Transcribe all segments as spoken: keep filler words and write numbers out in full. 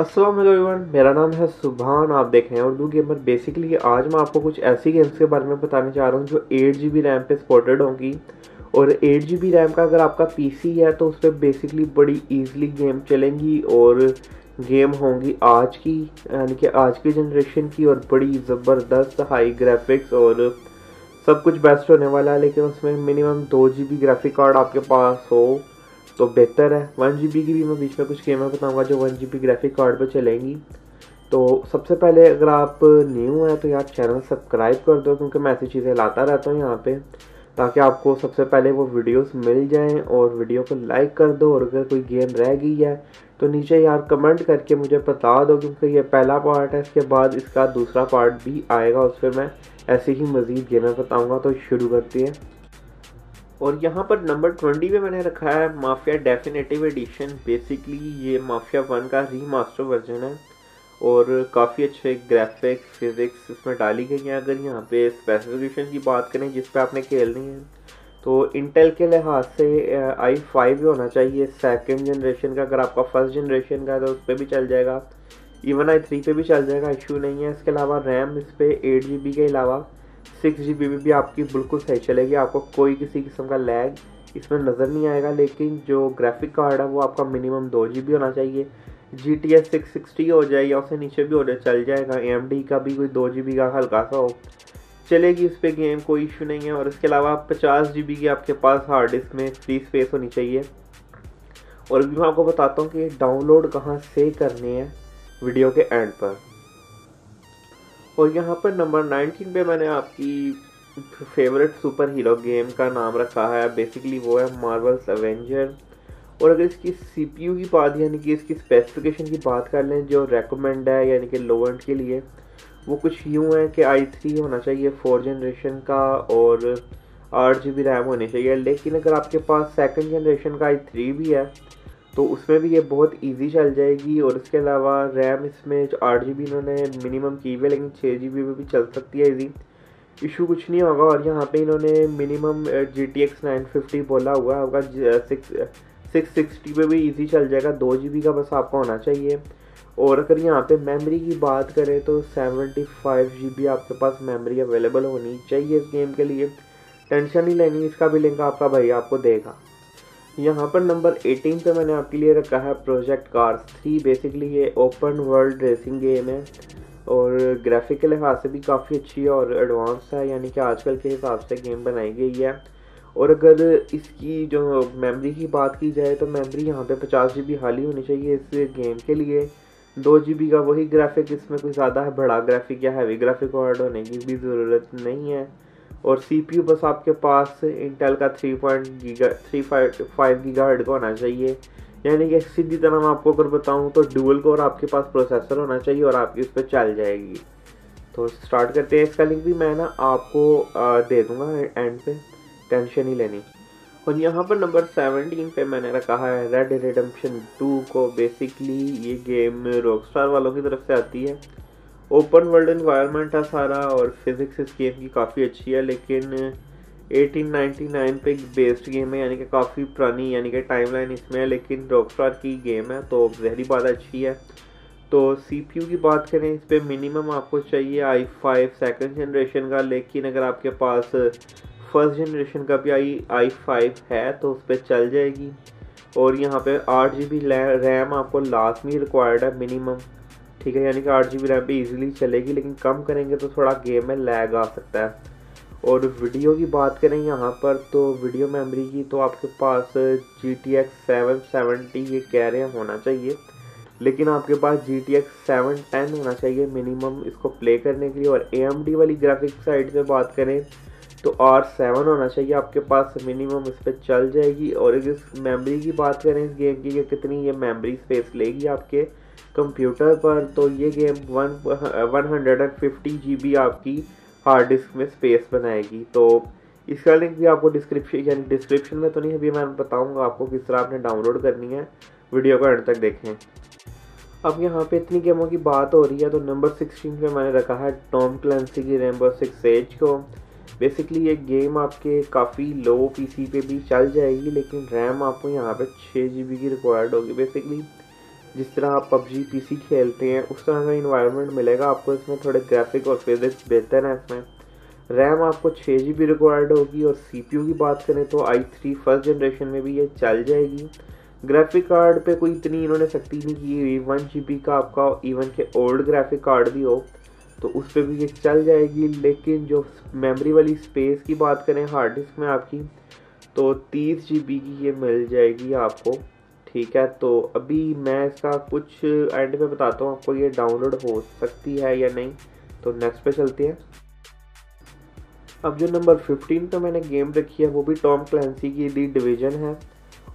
अस्सलाम वालेकुम एवरीवन, मेरा नाम है सुभान, आप देख रहे हैं उर्दू गेमर। बेसिकली आज मैं आपको कुछ ऐसी गेम्स के बारे में बताने चाह रहा हूँ जो एट जी बी रैम पर सपोर्टेड होंगी। और एट जी बी रैम का अगर आपका पीसी है तो उस पर बेसिकली बड़ी ईजिली गेम चलेंगी और गेम होंगी आज की, यानी कि आज की जनरेशन की, और बड़ी ज़बरदस्त हाई ग्राफिक्स और सब कुछ बेस्ट होने वाला है। लेकिन उसमें मिनिमम दो जी बी ग्राफिक कार्ड आपके पास हो तो बेहतर है। वन जी बी की भी मैं बीच में कुछ गेमें बताऊंगा जो one G B graphic card पर चलेंगी। तो सबसे पहले अगर आप न्यू हैं तो यार चैनल सब्सक्राइब कर दो, क्योंकि मैं ऐसी चीज़ें लाता रहता हूं यहाँ पे, ताकि आपको सबसे पहले वो वीडियोस मिल जाएं। और वीडियो को लाइक कर दो, और अगर कोई गेम रह गई है तो नीचे यार कमेंट करके मुझे बता दो, क्योंकि ये पहला पार्ट है, इसके बाद इसका दूसरा पार्ट भी आएगा, उस पर मैं ऐसी ही मज़ीद गेमें बताऊँगा। तो शुरू करती है। और यहाँ पर नंबर ट्वेंटी पे मैंने रखा है माफिया डेफिनेटिव एडिशन। बेसिकली ये माफिया वन का रीमास्टर वर्जन है और काफ़ी अच्छे ग्राफिक्स, फिज़िक्स इसमें डाली गई हैं। अगर यहाँ पे स्पेसिफिकेशन की बात करें जिस पे आपने खेलनी है, तो इंटेल के लिहाज से आई फाइव होना चाहिए सेकंड जनरेशन का। अगर आपका फर्स्ट जनरेशन का है तो उस पर भी चल जाएगा, इवन आई थ्री पर भी चल जाएगा, इशू नहीं है। इसके अलावा रैम इस पर एट जी बी के अलावा सिक्स जी बी भी आपकी बिल्कुल सही चलेगी, आपको कोई किसी किस्म का लैग इसमें नज़र नहीं आएगा। लेकिन जो ग्राफिक कार्ड है वो आपका मिनिमम दो जी बी होना चाहिए। G T S six sixty हो जाए या उससे नीचे भी हो जाए चल जाएगा। ए एम डी का भी कोई दो जी बी का हल्का सा हो चलेगी, उस पर गेम कोई इशू नहीं है। और इसके अलावा पचास जी बी की आपके पास हार्ड डिस्क में फ्री स्पेस होनी चाहिए। और भी मैं आपको बताता हूँ कि डाउनलोड कहाँ से करनी है वीडियो के एंड पर। और यहाँ पर नंबर नाइनटीन पे मैंने आपकी फेवरेट सुपर हीरो गेम का नाम रखा है। बेसिकली वो है मार्वल्स एवेंजर। और अगर इसकी सीपीयू की बात, यानी कि इसकी स्पेसिफिकेशन की बात कर लें जो रेकमेंड है, यानी कि लो एंड के लिए, वो कुछ यूँ है कि आई थ्री होना चाहिए फोर जनरेशन का और आठ जी बी रैम होनी चाहिए। लेकिन अगर आपके पास सेकंड जनरेशन का आई थ्री भी है तो उसमें भी ये बहुत इजी चल जाएगी। और इसके अलावा रैम इसमें जो आठ जी बी इन्होंने मिनिमम की हुई है, लेकिन छः जी बी में भी चल सकती है इजी, इशू कुछ नहीं होगा। और यहाँ पे इन्होंने minimum G T X nine fifty बोला हुआ है, आपका सिक्स सिक्स सिक्सटी पे भी इजी चल जाएगा, दो जी बी का बस आपका होना चाहिए। और अगर यहाँ पे मेमोरी की बात करें तो सेवेंटी फाइव जी बी आपके पास मेमोरी अवेलेबल होनी चाहिए इस गेम के लिए। टेंशन नहीं लेनी, इसका भी लिंक आपका भाई आपको देगा। यहाँ पर नंबर अठारह पे मैंने आपके लिए रखा है प्रोजेक्ट कार्स थ्री। बेसिकली ये ओपन वर्ल्ड रेसिंग गेम है और ग्राफिक के लिहाज से भी काफ़ी अच्छी और एडवांस है, यानी कि आजकल के हिसाब से गेम बनाई गई है। और अगर इसकी जो मेमोरी की बात की जाए तो मेमोरी यहाँ पे पचास जी बी हाली होनी चाहिए इस गेम के लिए। दो जी बी का वही ग्राफिक, इसमें कोई ज़्यादा है बड़ा ग्राफिक या हैवी ग्राफिक कार्ड होने की भी ज़रूरत नहीं है। और सीपीयू बस आपके पास इंटेल का three point giga three five giga hertz का होना चाहिए, यानी कि सीधी तरह मैं आपको अगर बताऊं तो डुअल कोर आपके पास प्रोसेसर होना चाहिए और आपकी उस पर चल जाएगी। तो स्टार्ट करते हैं। इसका लिंक भी मैं ना आपको दे दूंगा एंड पे, टेंशन ही लेनी। और यहाँ पर नंबर सेवनटीन पे मैंने रखा है रेड डेड रिडेम्पशन टू को। बेसिकली ये गेम रॉकस्टार वालों की तरफ से आती है, ओपन वर्ल्ड इन्वायरमेंट है सारा, और फिज़िक्स इस गेम की काफ़ी अच्छी है। लेकिन अठारह सौ निन्यानवे पे बेस्ड गेम है, यानी कि काफ़ी पुरानी, यानी कि टाइमलाइन इसमें है, लेकिन रॉकस्टार की गेम है तो जहरी बात अच्छी है। तो सीपीयू की बात करें, इस पर मिनिमम आपको चाहिए आई फाइव सेकेंड जनरेशन का। लेकिन अगर आपके पास फर्स्ट जनरेशन का भी आई आई फाइव है तो उस पर चल जाएगी। और यहाँ पे आठ जी बी रैम आपको लाजमी रिक्वायर्ड है मिनिमम, ठीक है, यानी कि आठ जी बी रैम भी ईजिली चलेगी। लेकिन कम करेंगे तो थोड़ा गेम में लैग आ सकता है। और वीडियो की बात करें यहाँ पर, तो वीडियो मेमोरी की तो आपके पास G T X seven seventy ये कह रहे हैं होना चाहिए, लेकिन आपके पास G T X seven ten होना चाहिए मिनिमम इसको प्ले करने के लिए। और ए एम डी वाली ग्राफिक्स साइड से बात करें तो आर सेवन होना चाहिए आपके पास मिनिमम, इस पर चल जाएगी। और इस मेमोरी की बात करें इस गेम की कि कितनी ये मेमोरी स्पेस लेगी आपके कंप्यूटर पर, तो ये game one one hundred and fifty G B आपकी हार्ड डिस्क में स्पेस बनाएगी। तो इसका लिंक भी आपको डिस्क्रिप्शन, यानी डिस्क्रिप्शन में तो नहीं, अभी मैं बताऊंगा आपको किस तरह आपने डाउनलोड करनी है। वीडियो को एंड तक देखें। अब यहाँ पे इतनी गेमों की बात हो रही है तो नंबर सिक्सटीन पे मैंने रखा है टॉम क्लैंसी की रेनबो सिक्स सीज को। बेसिकली ये गेम आपके काफ़ी लो पीसी पे भी चल जाएगी, लेकिन रैम आपको यहाँ पे छः जी बी की रिक्वायर्ड होगी। बेसिकली जिस तरह आप पबजी पीसी खेलते हैं उस तरह का इन्वायरमेंट मिलेगा आपको। इसमें थोड़े ग्राफिक और फिजिक्स बेहतर हैं। इसमें रैम आपको छः जी बी रिक्वायर्ड होगी और सीपीयू की बात करें तो आई थ्री फर्स्ट जनरेशन में भी ये चल जाएगी। ग्राफिक कार्ड पे कोई इतनी इन्होंने सख्ती नहीं की हुई, वन जी बी का आपका इवन के ओल्ड ग्राफिक कार्ड भी हो तो उस पर भी ये चल जाएगी। लेकिन जो मेमोरी वाली स्पेस की बात करें हार्ड डिस्क में आपकी तो तीस जी बी की ये मिल जाएगी आपको, ठीक है। तो अभी मैं इसका कुछ एंड में बताता हूँ आपको ये डाउनलोड हो सकती है या नहीं। तो नेक्स्ट पे चलती है। अब जो नंबर फिफ्टीन पे मैंने गेम रखी है वो भी टॉम क्लैंसी की दी डिवीजन है,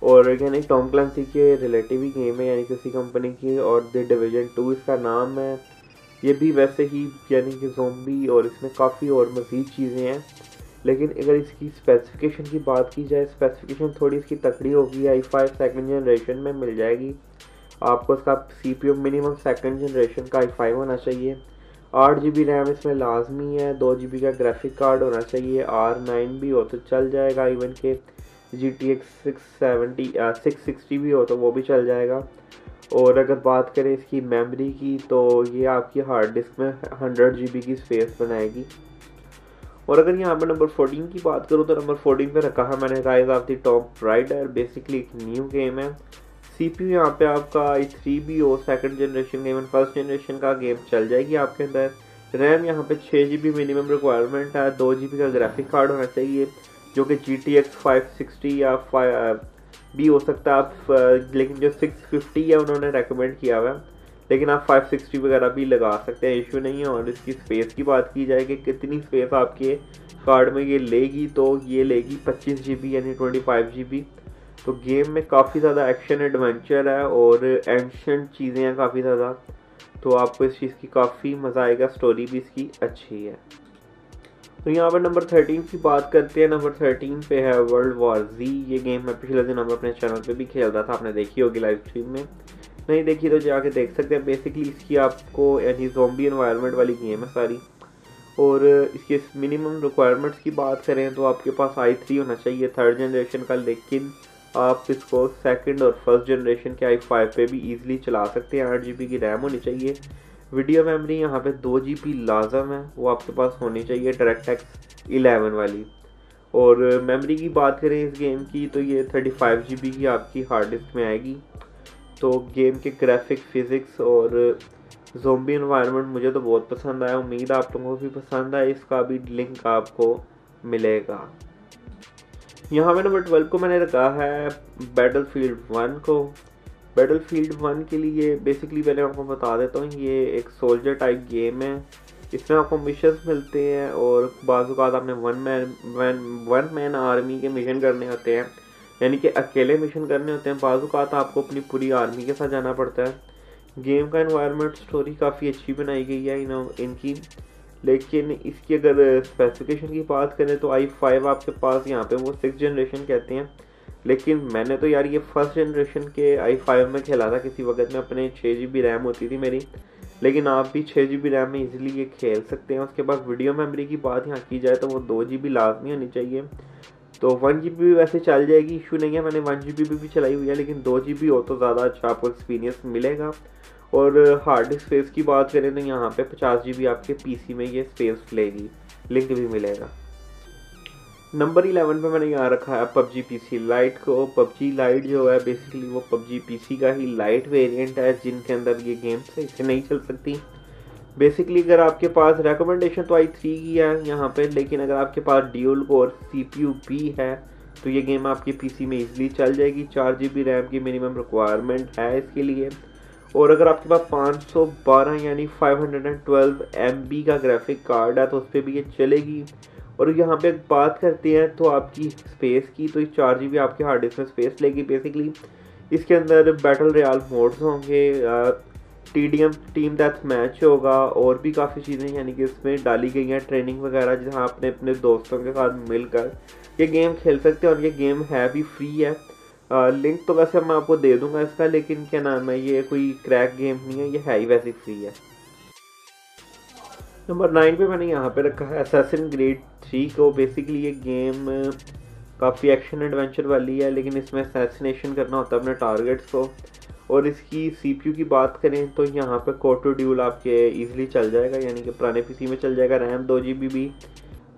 और यानी टॉम क्लैंसी के रिलेटिव ही गेम है यानी किसी कंपनी की, और द डिवीजन टू इसका नाम है। ये भी वैसे ही यानी कि ज़ोंबी और इसमें काफ़ी और मज़ीद चीज़ें हैं। लेकिन अगर इसकी स्पेसिफिकेशन की बात की जाए, स्पेसिफिकेशन थोड़ी इसकी तकड़ी होगी। आई फाइव सेकेंड जनरेशन में मिल जाएगी आपको। इसका C P U minimum second generation का आई फाइव होना चाहिए। आठ जी बी रैम इसमें लाजमी है। दो जी बी का ग्राफिक कार्ड होना चाहिए। आर नाइन भी हो तो चल जाएगा, इवन के G T X six seventy six sixty भी हो तो वो भी चल जाएगा। और अगर बात करें इसकी मेमोरी की तो ये आपकी हार्ड डिस्क में हंड्रेड जी बी की स्पेस बनाएगी। और अगर यहाँ पर नंबर फोर्टीन की बात करूँ तो नंबर फोर्टीन पे रखा है मैंने rise of the top rider. Basically एक न्यू गेम है। सी पी यू यहाँ पर आपका आई थ्री बी हो, second generation game and first generation का गेम चल जाएगी आपके अंदर। रैम यहाँ पर छः जी बी मिनिमम रिक्वायरमेंट है। दो जी बी का ग्राफिक कार्ड होना चाहिए जो कि G T X five sixty या फाइव भी हो सकता है आप, लेकिन जो सिक्स फिफ्टी है उन्होंने रेकमेंड किया हुआ है, लेकिन आप फाइव सिक्सटी वगैरह भी लगा सकते हैं, इशू नहीं है। और इसकी स्पेस की बात की जाए कि कितनी स्पेस आपके कार्ड में ये लेगी तो ये लेगी पच्चीस जी बी यानी ट्वेंटी फाइव जी बी। तो गेम में काफ़ी ज़्यादा एक्शन एडवेंचर है और एंशंट चीज़ें हैं काफ़ी ज़्यादा, तो आपको इस चीज़ की काफ़ी मज़ा आएगा। स्टोरी भी इसकी अच्छी है। तो यहाँ पर नंबर थर्टीन की बात करते हैं। नंबर थर्टीन पे है वर्ल्ड वॉर जी। ये गेम मैं पिछले दिन हम अपने चैनल पे भी खेल रहा था, आपने देखी होगी लाइव स्ट्रीम में, नहीं देखी तो जाके देख सकते हैं। बेसिकली इसकी आपको यानी ज़ोंबी एनवायरनमेंट वाली गेम है सारी। और इसके मिनिमम रिक्वायरमेंट्स की बात करें तो आपके पास आई थ्री होना चाहिए थर्ड जनरेशन का, लेकिन आप इसको सेकेंड और फर्स्ट जनरेशन के आई फाइव पे भी ईजिली चला सकते हैं। आठ जी बी की रैम होनी चाहिए। वीडियो मेमोरी यहाँ पे दो जी बी लाजम है, वो आपके पास होनी चाहिए डायरेक्ट एक्स इलेवन वाली। और मेमोरी की बात करें इस गेम की तो ये थर्टी फाइव जी बी की आपकी हार्ड डिस्क में आएगी। तो गेम के ग्राफिक, फिज़िक्स और ज़ोंबी एनवायरनमेंट मुझे तो बहुत पसंद आया, उम्मीद आप लोगों को भी पसंद आए। इसका भी लिंक आपको मिलेगा। यहाँ पे नंबर ट्वेल्व को मैंने रखा है बैटलफील्ड वन को। बैटलफील्ड वन के लिए बेसिकली मैंने आपको बता देता हूँ, ये एक सोल्जर टाइप गेम है। इसमें आपको मिशंस मिलते हैं और बाज़ात आपने one man one one man army के मिशन करने होते हैं, यानी कि अकेले मिशन करने होते हैं। बाज़ात आपको अपनी पूरी आर्मी के साथ जाना पड़ता है। गेम का एनवायरनमेंट, स्टोरी काफ़ी अच्छी बनाई गई है इन इनकी। लेकिन इसकी अगर स्पेसिफिकेशन की बात करें तो आई फाइव आपके पास यहाँ पर वो सिक्स जनरेशन कहते हैं, लेकिन मैंने तो यार ये फर्स्ट जनरेशन के आई फाइव में खेला था किसी वक्त में। अपने छः जी बी रैम होती थी मेरी, लेकिन आप भी छः जी बी रैम में इजीली ये खेल सकते हैं। उसके बाद वीडियो मेमोरी की बात यहाँ की जाए तो वो दो जी बी लाजमी होनी चाहिए। तो वन जी बी भी वैसे चल जाएगी, इशू नहीं है। मैंने वन जी बी भी चलाई हुई है, लेकिन दो जी बी हो तो ज़्यादा अच्छा आपको एक्सपीरियंस मिलेगा। और हार्ड डिस्क स्पेस की बात करें तो यहाँ पर पचास जी बी आपके पी सी में ये स्पेस लेगी, लिंक भी मिलेगा। नंबर इलेवन पे मैंने यहाँ रखा है पबजी पीसी लाइट को। पबजी लाइट जो है बेसिकली वो पबजी पीसी का ही लाइट वेरिएंट है, जिनके अंदर ये गेम्स है इससे नहीं चल सकती। बेसिकली अगर आपके पास रेकमेंडेशन तो आई थ्री की है यहाँ पे, लेकिन अगर आपके पास ड्यूल कोर सीपीयू भी है तो ये गेम आपकी पीसी में ईजिली चल जाएगी। चार जी बी रैम की मिनिमम रिक्वायरमेंट है इसके लिए। और अगर आपके पास पाँच सौ बारह यानी five hundred and twelve M B का ग्राफिक कार्ड है तो उस पर भी ये चलेगी। और यहाँ पे बात करते हैं तो आपकी स्पेस की, तो इस चार जी बी आपके हार्ड डिस्क में स्पेस लेगी। बेसिकली इसके अंदर बैटल रॉयल मोड्स होंगे, T D M team death match होगा और भी काफ़ी चीज़ें यानी कि इसमें डाली गई हैं, ट्रेनिंग वगैरह, जहाँ आपने अपने दोस्तों के साथ मिलकर ये गेम खेल सकते हैं। और ये गेम है भी फ्री है। आ, लिंक तो वैसे मैं आपको दे दूँगा इसका, लेकिन क्या नाम है, ये कोई क्रैक गेम नहीं है, ये है ही वैसे फ्री है। नंबर नाइन पे मैंने यहाँ पे रखा है असैसिन क्रीड थ्री को। बेसिकली ये गेम काफ़ी एक्शन एडवेंचर वाली है, लेकिन इसमें असैसिनेशन करना होता है अपने टारगेट्स को। और इसकी सीपीयू की बात करें तो यहाँ पे कोटो ड्यूल आपके ईजिली चल जाएगा, यानी कि पुराने पीसी में चल जाएगा। रैम दो जी बी भी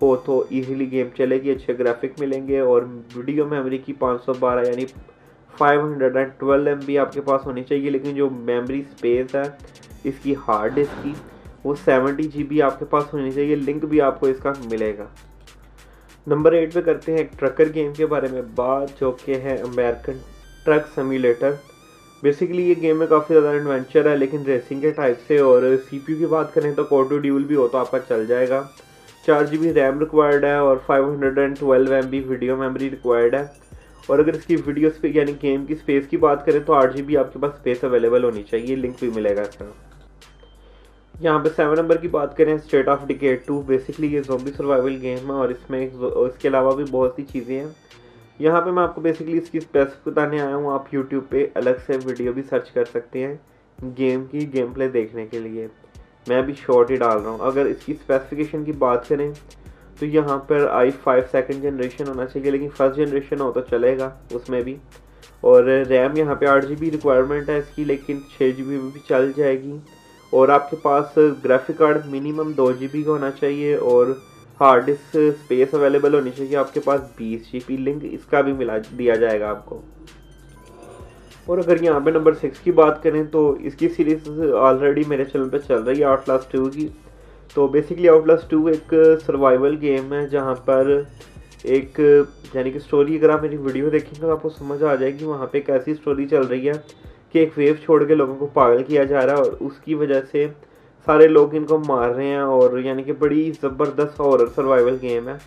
हो तो ईजिली गेम चलेगी, अच्छे ग्राफिक मिलेंगे। और वीडियो मेमोरी की पाँच सौ बारह यानी five hundred and twelve MB आपके पास होनी चाहिए। लेकिन जो मेमोरी स्पेस है इसकी हार्ड डिस्क की वो सेवेंटी जी बी आपके पास होनी चाहिए। लिंक भी आपको इसका मिलेगा। नंबर एट पे करते हैं एक ट्रकर गेम के बारे में बात, जो कि है अमेरिकन ट्रक सिम्युलेटर। बेसिकली ये गेम में काफ़ी ज़्यादा एडवेंचर है लेकिन रेसिंग के टाइप से। और सीपीयू की बात करें तो कोटो ड्यूल भी हो तो आपका चल जाएगा। चार जी बी रैम रिक्वायर्ड है और five hundred and twelve M B video memory required है। और अगर इसकी वीडियो यानी गेम की स्पेस की बात करें तो आठ जी बी आपके पास स्पेस अवेलेबल होनी चाहिए। लिंक भी मिलेगा इसका। यहाँ पे सेवन नंबर की बात करें state of decay two. Basically ये ज़ोंबी सर्वाइवल गेम है और इसमें इसके अलावा भी बहुत सी चीज़ें हैं। यहाँ पे मैं आपको बेसिकली इसकी स्पेसिफिक बताने आया हूँ। आप यूट्यूब पे अलग से वीडियो भी सर्च कर सकते हैं गेम की, गेम प्ले देखने के लिए। मैं अभी शॉर्ट ही डाल रहा हूँ। अगर इसकी स्पेसिफिकेशन की बात करें तो यहाँ पर आई फाइव सेकेंड जनरेशन होना चाहिए, लेकिन फर्स्ट जनरेशन हो तो चलेगा उसमें भी। और रैम यहाँ पर आठ जी बी रिक्वायरमेंट है इसकी, लेकिन छः जी बी भी चल जाएगी। और आपके पास ग्राफिक कार्ड मिनिमम दो जी बी का होना चाहिए और हार्ड डिस्क स्पेस अवेलेबल होनी चाहिए आपके पास बीस जी बी। लिंक इसका भी मिला दिया जाएगा आपको। और अगर यहाँ पे नंबर सिक्स की बात करें तो इसकी सीरीज़ ऑलरेडी मेरे चैनल पे चल रही है आउटलास्ट टू की। तो बेसिकली आउटलास्ट टू एक सर्वाइवल गेम है जहाँ पर एक यानी कि स्टोरी, अगर आप मेरी वीडियो देखेंगे तो आपको समझ आ जाएगी वहाँ पर एक ऐसी स्टोरी चल रही है कि एक वेव छोड़ के लोगों को पागल किया जा रहा है और उसकी वजह से सारे लोग इनको मार रहे हैं। और यानी कि बड़ी ज़बरदस्त हॉरर सर्वाइवल गेम है।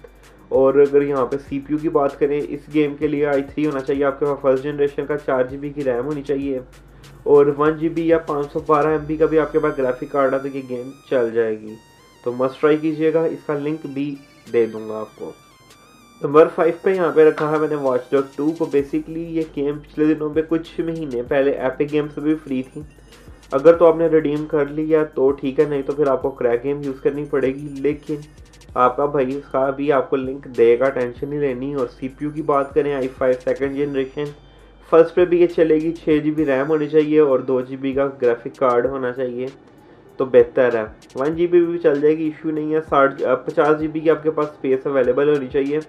और अगर यहाँ पे सीपीयू की बात करें इस गेम के लिए आई थ्री होना चाहिए आपके पास, फर्स्ट जनरेशन का। चार जी बी की रैम होनी चाहिए और वन जी बी या पाँच सौ बारह एम बी का भी आपके पास ग्राफिक कार्ड है तो ये गेम चल जाएगी। तो मस्ट ट्राई कीजिएगा, इसका लिंक भी दे दूँगा आपको। नंबर फाइव पे यहाँ पे रखा है मैंने वॉच डॉग टू को। बेसिकली ये गेम पिछले दिनों पे कुछ महीने पहले एपिक गेम्स पे भी फ्री थी। अगर तो आपने रिडीम कर लिया तो ठीक है, नहीं तो फिर आपको क्रैक गेम यूज़ करनी पड़ेगी। लेकिन आपका भाई उसका भी आपको लिंक देगा, टेंशन नहीं लेनी। और सीपीयू की बात करें I five second generation, first पे भी ये चलेगी। छः जी बी रैम होनी चाहिए और दो जी बी का ग्राफिक कार्ड होना चाहिए तो बेहतर है। वन जी बी भी चल जाएगी, इशू नहीं है। साठ पचास जी बी की आपके पास स्पेस अवेलेबल होनी चाहिए।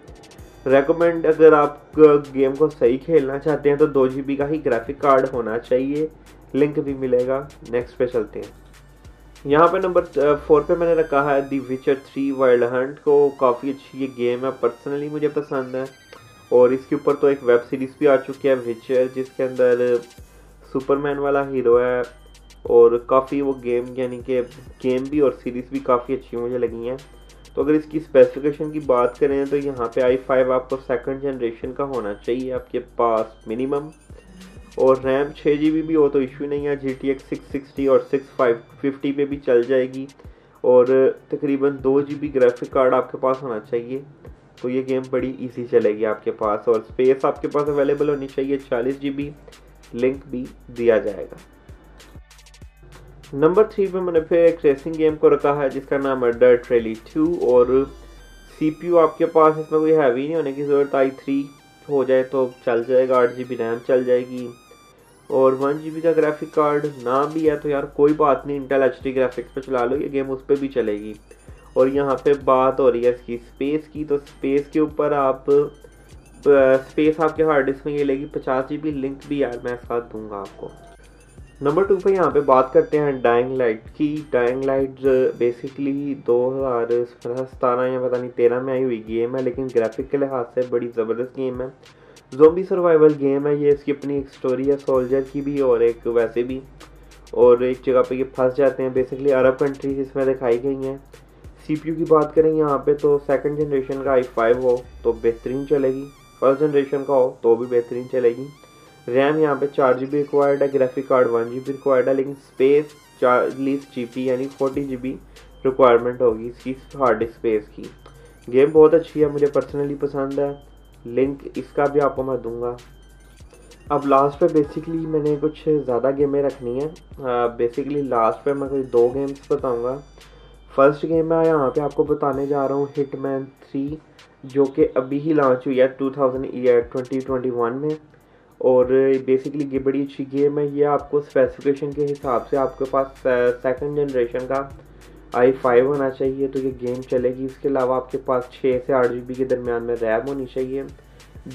रेकमेंड, अगर आप गेम को सही खेलना चाहते हैं तो दो जी बी का ही ग्राफिक कार्ड होना चाहिए। लिंक भी मिलेगा। नेक्स्ट पे चलते हैं। यहाँ पे नंबर फोर पे मैंने रखा है दी विचर थ्री वाइल्ड हंट को। काफ़ी अच्छी ये गेम है, पर्सनली मुझे पसंद है। और इसके ऊपर तो एक वेब सीरीज़ भी आ चुकी है विचर, जिसके अंदर सुपरमैन वाला हीरो है। और काफ़ी वो गेम यानी कि गेम भी और सीरीज़ भी काफ़ी अच्छी मुझे लगी हैं। तो अगर इसकी स्पेसिफिकेशन की बात करें तो यहाँ पे आई फाइव आपको सेकंड जनरेशन का होना चाहिए आपके पास मिनिमम। और रैम छः जी बी भी हो तो इशू नहीं है। G T X six sixty और सिक्स फाइव फिफ्टी पे भी चल जाएगी। और तकरीबन दो जी बी ग्राफिक कार्ड आपके पास होना चाहिए तो ये गेम बड़ी ईजी चलेगी आपके पास। और स्पेस आपके पास अवेलेबल होनी चाहिए चालीस जी बी। लिंक भी दिया जाएगा। नंबर थ्री पे मैंने फिर एक रेसिंग गेम को रखा है जिसका नाम है डर्ट रैली टू। और सीपीयू आपके पास इसमें कोई हैवी नहीं होने की ज़रूरत, आई थ्री हो जाए तो चल जाएगा। आठ जी बी रैम चल जाएगी और वन जी बी का ग्राफिक कार्ड ना भी है तो यार कोई बात नहीं, इंटेल एच डी ग्राफिक्स पे चला लो, ये गेम उस पर भी चलेगी। और यहाँ पे बात हो रही है इसकी स्पेस की, तो स्पेस के ऊपर आप स्पेस आपके हार्ड डिस्क में ये लेगी पचास जी बी। लिंक भी यार मैं साथ दूँगा आपको। नंबर टू पे यहाँ पे बात करते हैं डाइंग लाइट की। डाइंग लाइट बेसिकली दो हज़ार सतारह या पता नहीं तेरह में आई हुई गेम है, लेकिन ग्राफिक के लिहाज से बड़ी ज़बरदस्त गेम है। ज़ोंबी सर्वाइवल गेम है ये। इसकी अपनी एक स्टोरी है सोल्जर की भी और एक वैसे भी। और एक जगह पे ये फंस जाते हैं। बेसिकली अरब कंट्रीज इसमें दिखाई गई हैं। सीपीयू की बात करें यहाँ पर तो सेकेंड जनरेशन का आई फाइव हो तो बेहतरीन चलेगी, फर्स्ट जनरेशन का हो तो भी बेहतरीन चलेगी। रैम यहाँ पे चार जी बी रिक्वायर्ड है, graphic card one G B required है, लेकिन स्पेस चालीस जी बी यानी फोर्टी जी बी रिक्वायरमेंट होगी इसकी हार्ड डिस्क स्पेस की। गेम बहुत अच्छी है, मुझे पर्सनली पसंद है। लिंक इसका भी आपको मैं दूंगा। अब लास्ट पे बेसिकली मैंने कुछ ज़्यादा गेमें रखनी है। बेसिकली लास्ट पे मैं कोई दो गेम्स बताऊँगा। फर्स्ट गेम मैं यहाँ पर आपको बताने जा रहा हूँ हिटमैन थ्री, जो कि अभी ही लॉन्च हुई है two thousand twenty twenty one में। और बेसिकली बड़ी अच्छी गेम है ये। आपको स्पेसिफिकेशन के हिसाब से आपके पास सेकंड जनरेशन का आई फाइव होना चाहिए तो ये गेम चलेगी। इसके अलावा आपके पास छः से आठ जी बी के दरमियान में रैम होनी चाहिए,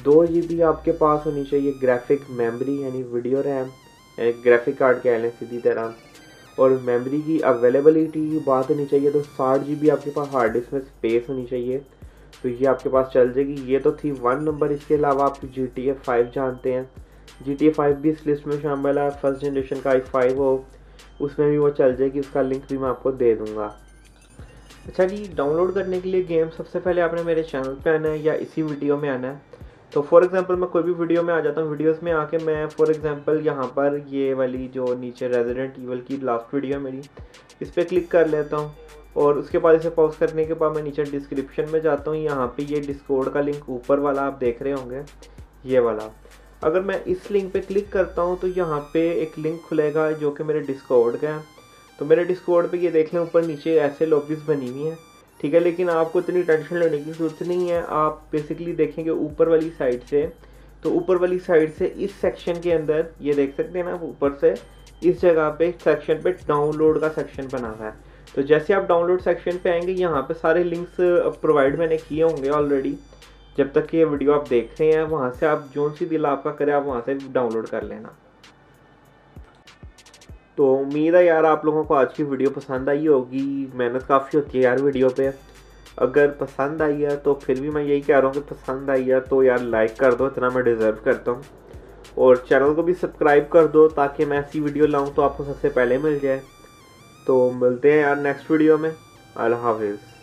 दो जी बी आपके पास होनी चाहिए ग्राफिक मेमोरी यानी वीडियो रैम, ग्राफिक कार्ड कह लें सीधी तरह। और मेमोरी की अवेलेबिलिटी की बात होनी चाहिए तो साठ जी बी आपके पास हार्ड डिस्क में स्पेस होनी चाहिए, तो ये आपके पास चल जाएगी। ये तो थी वन नंबर। इसके अलावा आप जी टी ए फाइव जानते हैं, जी टी ए फाइव भी इस लिस्ट में शामिल है। फर्स्ट जनरेशन का आई फाइव हो उसमें भी वो चल जाएगी, उसका लिंक भी मैं आपको दे दूँगा। अच्छा जी, डाउनलोड करने के लिए गेम सबसे पहले आपने मेरे चैनल पे आना है या इसी वीडियो में आना है। तो फॉर एग्जांपल मैं कोई भी वीडियो में आ जाता हूँ, वीडियोस में आके मैं फॉर एग्जांपल यहाँ पर ये वाली जो नीचे रेजिडेंट ईवल की लास्ट वीडियो मेरी, इस पर क्लिक कर लेता हूँ और उसके बाद इसे पॉज करने के बाद मैं नीचे डिस्क्रिप्शन में जाता हूँ। यहाँ पे ये डिस्कॉर्ड का लिंक ऊपर वाला आप देख रहे होंगे, ये वाला, अगर मैं इस लिंक पे क्लिक करता हूँ तो यहाँ पे एक लिंक खुलेगा जो कि मेरे डिस्कॉर्ड का है। तो मेरे डिस्कॉर्ड पे ये देख लें ऊपर नीचे ऐसे लॉबीज बनी हुई हैं, ठीक है। लेकिन आपको इतनी टेंशन लेने की ज़रूरत नहीं है। आप बेसिकली देखेंगे ऊपर वाली साइड से, तो ऊपर वाली साइड से इस सेक्शन के अंदर ये देख सकते हैं ना, ऊपर से इस जगह पे सेक्शन पे डाउनलोड का सेक्शन बना हुआ है। तो जैसे आप डाउनलोड सेक्शन पे आएंगे यहाँ पे सारे लिंक्स प्रोवाइड मैंने किए होंगे ऑलरेडी, जब तक कि ये वीडियो आप देख रहे हैं। वहाँ से आप जो सी दिल आपका करे आप वहाँ से डाउनलोड कर लेना। तो उम्मीद है यार आप लोगों को आज की वीडियो पसंद आई होगी। मेहनत काफ़ी होती है यार वीडियो पे। अगर पसंद आई है तो फिर भी मैं यही कह रहा हूँ कि पसंद आई है तो यार लाइक कर दो, इतना मैं डिज़र्व करता हूँ। और चैनल को भी सब्सक्राइब कर दो ताकि मैं ऐसी वीडियो लाऊँ तो आपको सबसे पहले मिल जाए। तो मिलते हैं यार नेक्स्ट वीडियो में। अल्लाह हाफिज़।